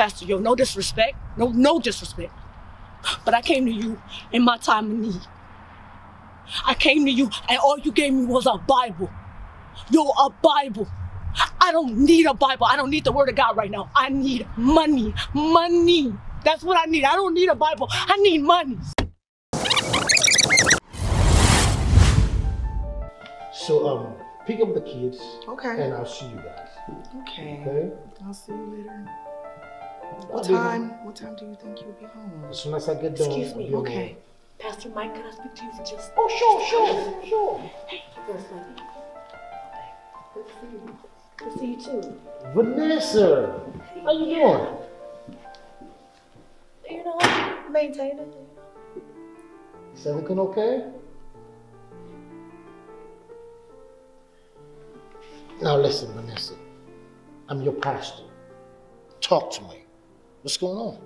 Pastor Yo, no disrespect, no disrespect, but I came to you in my time of need. I came to you and all you gave me was a Bible. Yo, a Bible. I don't need a Bible. I don't need the Word of God right now. I need money. Money. That's what I need. I don't need a Bible. I need money. So, pick up the kids. Okay. And I'll see you guys. Okay. Okay? I'll see you later. What time do you think you'll be home? As soon as I get done. Excuse me. Okay. Home. Pastor Mike, can I speak to you for just... Oh, sure. Hey, first lady. Good to see you. Good to see you too. Vanessa! How you doing? You know, maintaining. Is everything okay? Now listen, Vanessa. I'm your pastor. Talk to me. What's going on?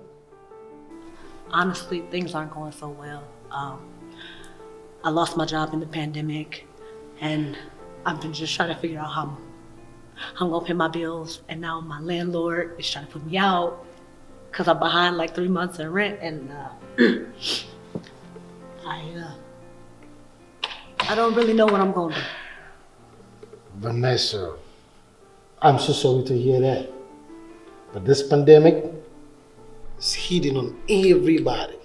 Honestly, things aren't going so well. I lost my job in the pandemic, and I've been just trying to figure out how I'm gonna pay my bills, and now my landlord is trying to put me out because I'm behind like 3 months in rent, and I don't really know what I'm gonna do. Vanessa, I'm so sorry to hear that, but this pandemic is hitting on everybody.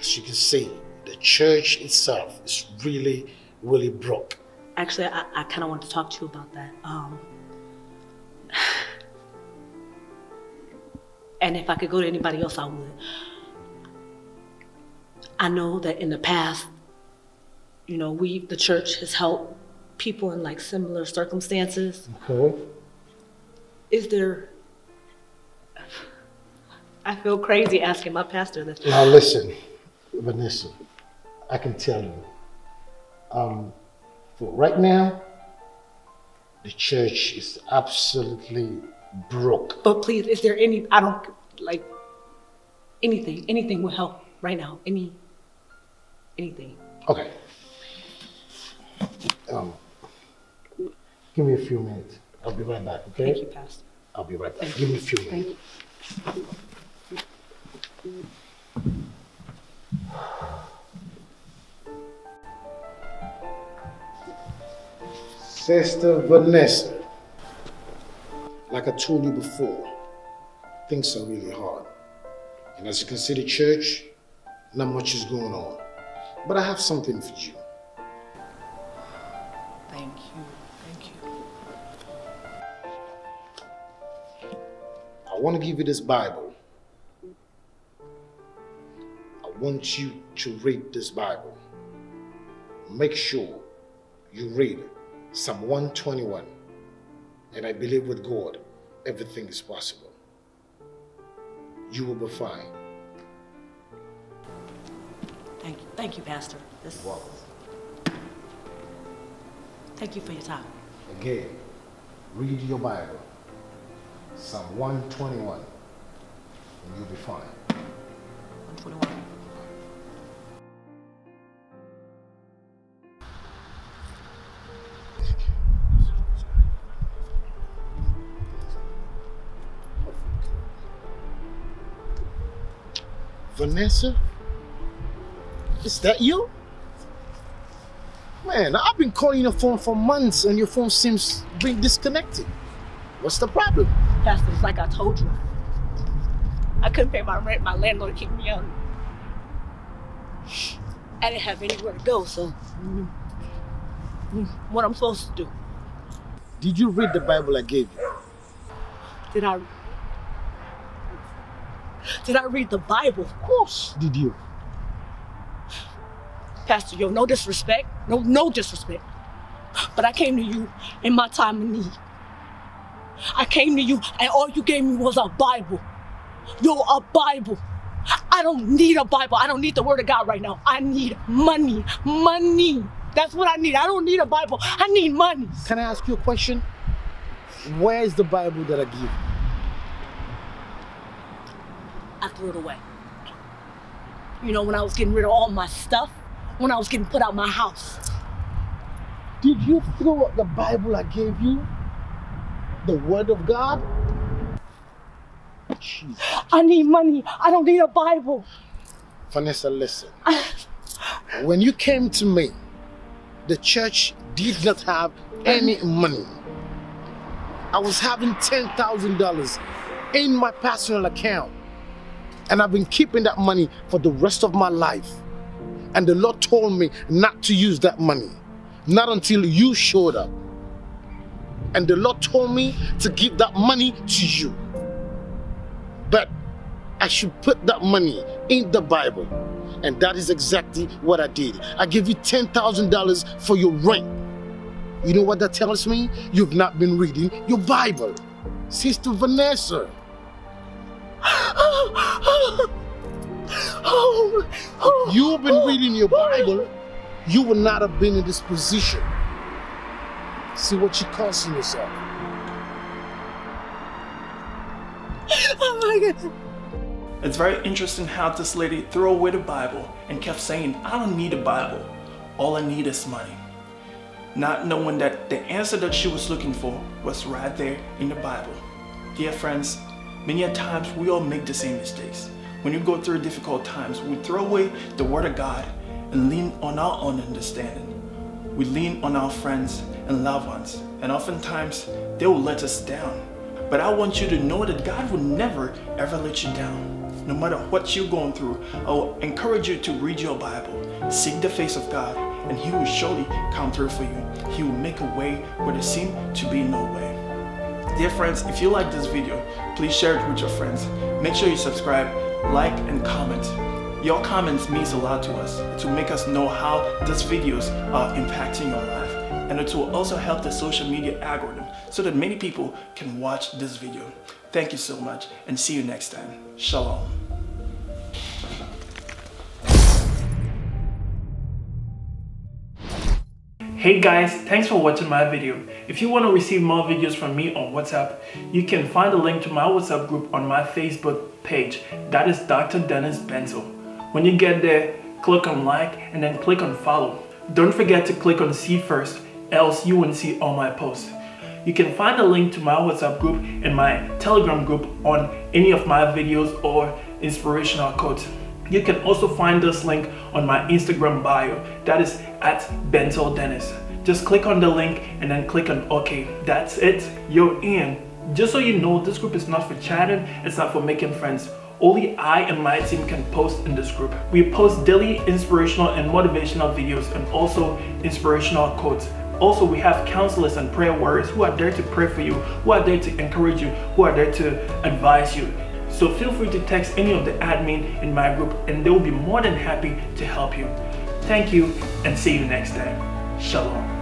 As you can see, the church itself is really broke. Actually, I kind of want to talk to you about that. And if I could go to anybody else, I would. I know that in the past, you know, the church has helped people in like similar circumstances. Okay. I feel crazy asking my pastor this. Now listen, Vanessa, I can tell you, for right now, the church is absolutely broke. But please, is there any, anything will help right now, anything. Okay. Give me a few minutes. I'll be right back, okay? Thank you, Pastor. I'll be right back. Give me a few minutes. Thank you. Sister Vanessa, like I told you before, things are really hard. And as you can see, the church, not much is going on. But I have something for you. Thank you. I want to give you this Bible. I want you to read this Bible. Make sure you read Psalm 121. And I believe with God, everything is possible. You will be fine. Thank you, Pastor. You're welcome. Thank you for your time. Again, read your Bible, Psalm 121, and you'll be fine. 121. Vanessa, is that you? Man, I've been calling your phone for months and your phone seems being disconnected. What's the problem? Pastor, it's like I told you. I couldn't pay my rent, my landlord kicked me out. I didn't have anywhere to go, so what I'm supposed to do? Did you read the Bible I gave you? Did I read the Bible? Of course. Did you? Pastor Yo, no disrespect. No disrespect. But I came to you in my time of need. I came to you and all you gave me was a Bible. Yo, a Bible. I don't need a Bible. I don't need the Word of God right now. I need money. Money. That's what I need. I don't need a Bible. I need money. Can I ask you a question? Where is the Bible that I give you? I threw it away. You know, when I was getting rid of all my stuff, when I was getting put out my house. Did you throw the Bible I gave you? The Word of God? Jesus. I need money. I don't need a Bible. Vanessa, listen. When you came to me, the church did not have any money. I was having $10,000 in my personal account. And I've been keeping that money for the rest of my life. And the Lord told me not to use that money. Not until you showed up. And the Lord told me to give that money to you. But I should put that money in the Bible. And that is exactly what I did. I gave you $10,000 for your rent. You know what that tells me? You've not been reading your Bible. Sister Vanessa. If you've been reading your Bible, you would not have been in this position. See what you're causing yourself. Oh my God. It's very interesting how this lady threw away the Bible and kept saying, I don't need a Bible. All I need is money. Not knowing that the answer that she was looking for was right there in the Bible. Dear friends, many a times we all make the same mistakes. When you go through difficult times, we throw away the Word of God and lean on our own understanding. We lean on our friends and loved ones, and oftentimes they will let us down. But I want you to know that God will never ever let you down. No matter what you're going through, I will encourage you to read your Bible, seek the face of God, and He will surely come through for you. He will make a way where there seems to be no way. Dear friends, if you like this video, please share it with your friends. Make sure you subscribe, like, and comment. Your comments means a lot to us. It will make us know how these videos are impacting your life. And it will also help the social media algorithm so that many people can watch this video. Thank you so much and see you next time. Shalom. Hey guys, thanks for watching my video. If you want to receive more videos from me on WhatsApp, you can find a link to my WhatsApp group on my Facebook page. That is Dr. Dennis Benzel. When you get there, click on like and then click on follow. Don't forget to click on see first, else you won't see all my posts. You can find a link to my WhatsApp group and my Telegram group on any of my videos or inspirational quotes. You can also find this link on my Instagram bio, that is @BenzelDennis. Just click on the link and then click on OK. That's it, you're in. Just so you know, this group is not for chatting, it's not for making friends. Only I and my team can post in this group. We post daily inspirational and motivational videos and also inspirational quotes. Also, we have counselors and prayer warriors who are there to pray for you, who are there to encourage you, who are there to advise you. So feel free to text any of the admin in my group and they will be more than happy to help you. Thank you and see you next time. Shalom.